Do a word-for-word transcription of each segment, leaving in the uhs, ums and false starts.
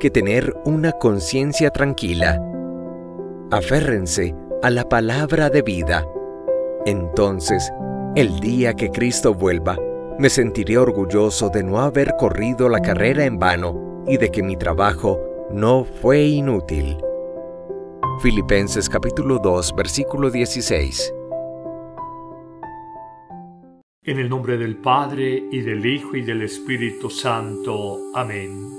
que tener una conciencia tranquila. Aférrense a la palabra de vida. Entonces, el día que Cristo vuelva, me sentiré orgulloso de no haber corrido la carrera en vano y de que mi trabajo no fue inútil. Filipenses capítulo dos, versículo dieciséis. En el nombre del Padre, y del Hijo, y del Espíritu Santo. Amén.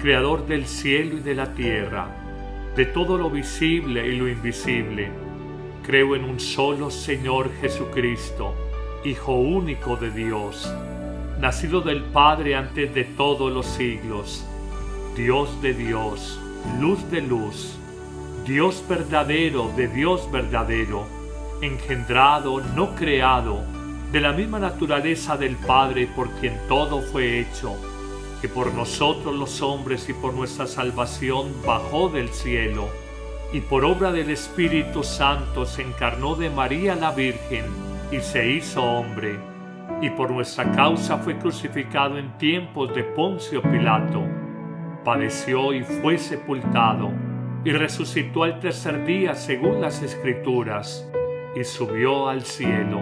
Creador del cielo y de la tierra, de todo lo visible y lo invisible. Creo en un solo Señor Jesucristo, Hijo único de Dios, nacido del Padre antes de todos los siglos, Dios de Dios, luz de luz, Dios verdadero de Dios verdadero, engendrado, no creado, de la misma naturaleza del Padre, por quien todo fue hecho, que por nosotros los hombres y por nuestra salvación bajó del cielo, y por obra del Espíritu Santo se encarnó de María la Virgen, y se hizo hombre, y por nuestra causa fue crucificado en tiempos de Poncio Pilato, padeció y fue sepultado, y resucitó al tercer día según las Escrituras, y subió al cielo,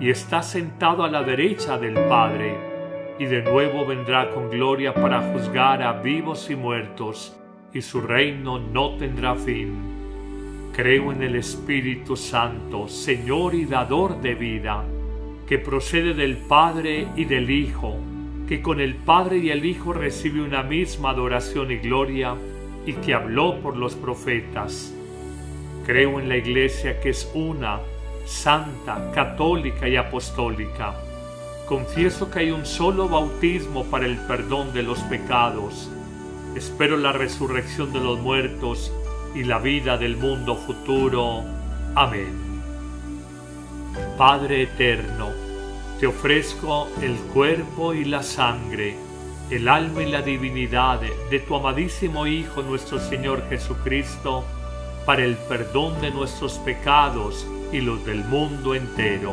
y está sentado a la derecha del Padre, y de nuevo vendrá con gloria para juzgar a vivos y muertos, y su reino no tendrá fin. Creo en el Espíritu Santo, Señor y dador de vida, que procede del Padre y del Hijo, que con el Padre y el Hijo recibe una misma adoración y gloria, y que habló por los profetas. Creo en la Iglesia, que es una, santa, católica y apostólica. Confieso que hay un solo bautismo para el perdón de los pecados. Espero la resurrección de los muertos y la vida del mundo futuro. Amén. Padre eterno, te ofrezco el cuerpo y la sangre, el alma y la divinidad de tu amadísimo Hijo nuestro Señor Jesucristo, para el perdón de nuestros pecados y los del mundo entero.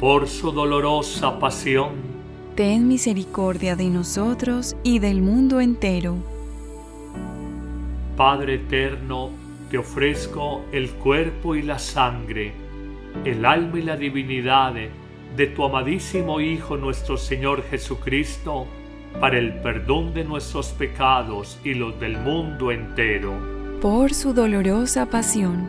Por su dolorosa pasión, ten misericordia de nosotros y del mundo entero. Padre eterno, te ofrezco el cuerpo y la sangre, el alma y la divinidad de tu amadísimo Hijo nuestro Señor Jesucristo, para el perdón de nuestros pecados y los del mundo entero. Por su dolorosa pasión,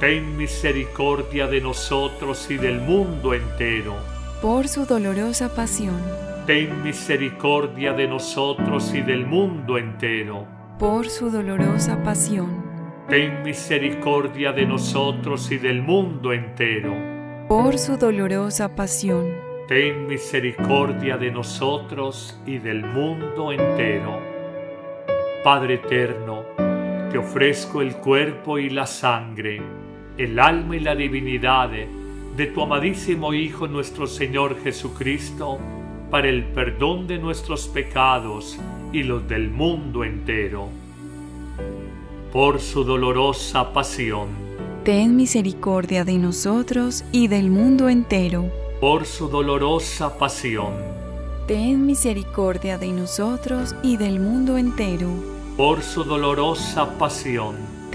Ten misericordia de nosotros y del mundo entero. Por su dolorosa pasión. Ten misericordia de nosotros y del mundo entero. Por su dolorosa pasión. Ten misericordia de nosotros y del mundo entero. Por su dolorosa pasión. Ten misericordia de nosotros y del mundo entero. Padre eterno, te ofrezco el cuerpo y la sangre, el alma y la divinidad de tu amadísimo Hijo nuestro Señor Jesucristo, para el perdón de nuestros pecados y los del mundo entero. Por su dolorosa pasión. Ten misericordia de nosotros y del mundo entero. Por su dolorosa pasión. Ten misericordia de nosotros y del mundo entero. Por su dolorosa pasión.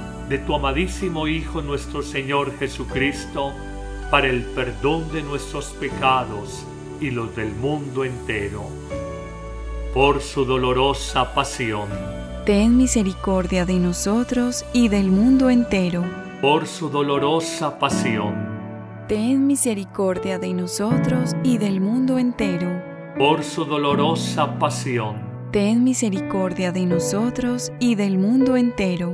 de tu amadísimo Hijo nuestro Señor Jesucristo, para el perdón de nuestros pecados y los del mundo entero. Por su dolorosa pasión. Ten misericordia de nosotros y del mundo entero. Por su dolorosa pasión. Ten misericordia de nosotros y del mundo entero. Por su dolorosa pasión. Ten misericordia de nosotros y del mundo entero.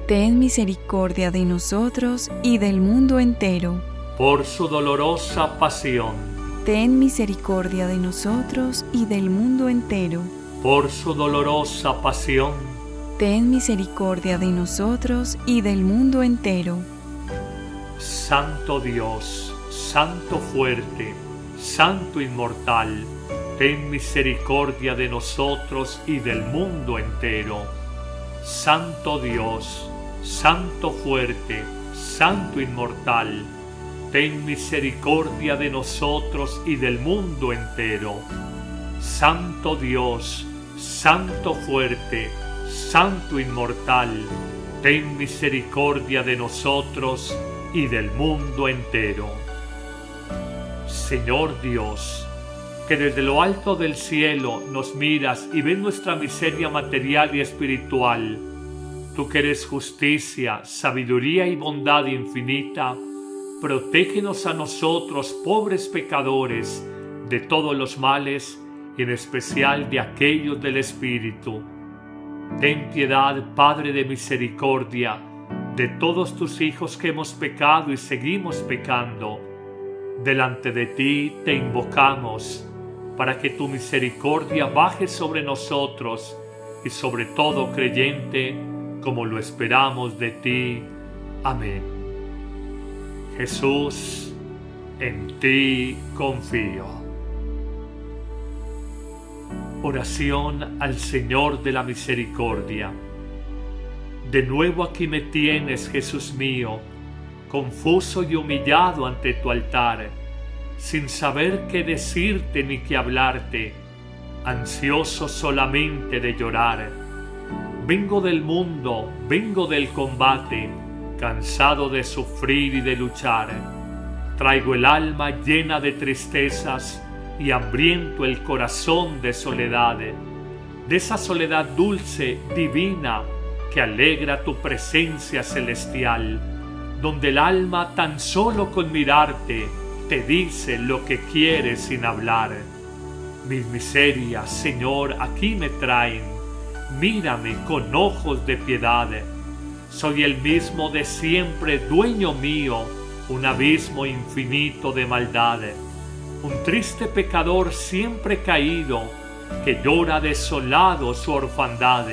Ten misericordia de nosotros y del mundo entero. Por su dolorosa pasión. Ten misericordia de nosotros y del mundo entero. Por su dolorosa pasión. Ten misericordia de nosotros y del mundo entero. Santo Dios, Santo fuerte, Santo inmortal, ten misericordia de nosotros y del mundo entero. Santo Dios, Santo fuerte, Santo inmortal, ten misericordia de nosotros y del mundo entero. Santo Dios, Santo fuerte, Santo inmortal, ten misericordia de nosotros y del mundo entero. Señor Dios, que desde lo alto del cielo nos miras y ves nuestra miseria material y espiritual, tú que eres justicia, sabiduría y bondad infinita, protégenos a nosotros, pobres pecadores, de todos los males y en especial de aquellos del espíritu. Ten piedad, Padre de misericordia, de todos tus hijos que hemos pecado y seguimos pecando. Delante de ti te invocamos, para que tu misericordia baje sobre nosotros y sobre todo creyente, como lo esperamos de ti. Amén. Jesús, en ti confío. Oración al Señor de la Misericordia. De nuevo aquí me tienes, Jesús mío, confuso y humillado ante tu altar, sin saber qué decirte ni qué hablarte, ansioso solamente de llorar. Vengo del mundo, vengo del combate, cansado de sufrir y de luchar. Traigo el alma llena de tristezas y hambriento el corazón de soledad, de esa soledad dulce, divina, que alegra tu presencia celestial, donde el alma tan solo con mirarte te dice lo que quiere sin hablar. Mis miserias, Señor, aquí me traen, mírame con ojos de piedad. Soy el mismo de siempre, dueño mío, un abismo infinito de maldad. Un triste pecador siempre caído, que llora desolado su orfandad,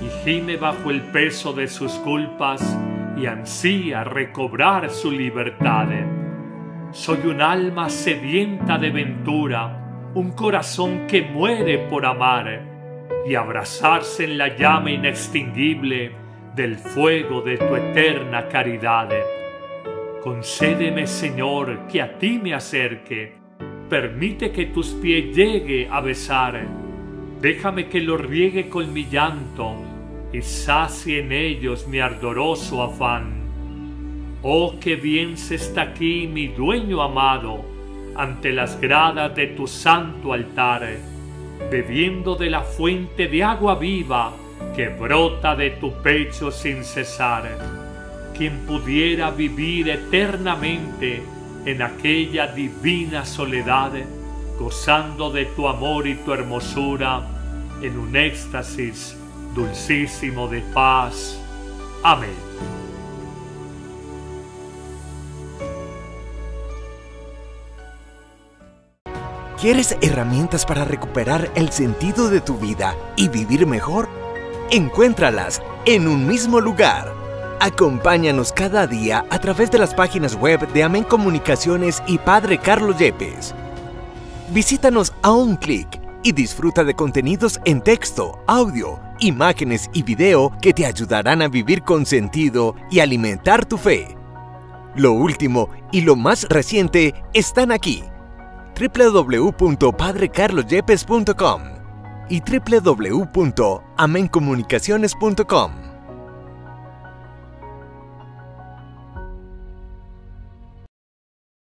y gime bajo el peso de sus culpas, y ansía recobrar su libertad. Soy un alma sedienta de ventura, un corazón que muere por amar, y abrazarse en la llama inextinguible del fuego de tu eterna caridad. Concédeme, Señor, que a ti me acerque, permite que tus pies llegue a besar. Déjame que los riegue con mi llanto y sacie en ellos mi ardoroso afán. Oh, qué bien se está aquí mi dueño amado, ante las gradas de tu santo altar, bebiendo de la fuente de agua viva que brota de tu pecho sin cesar. Quien pudiera vivir eternamente en aquella divina soledad, gozando de tu amor y tu hermosura, en un éxtasis dulcísimo de paz. Amén. ¿Quieres herramientas para recuperar el sentido de tu vida y vivir mejor? Encuéntralas en un mismo lugar. Acompáñanos cada día a través de las páginas web de Amen Comunicaciones y Padre Carlos Yepes. Visítanos a un clic y disfruta de contenidos en texto, audio, imágenes y video que te ayudarán a vivir con sentido y alimentar tu fe. Lo último y lo más reciente están aquí: w w w punto padre carlos yepes punto com y w w w punto amen comunicaciones punto com.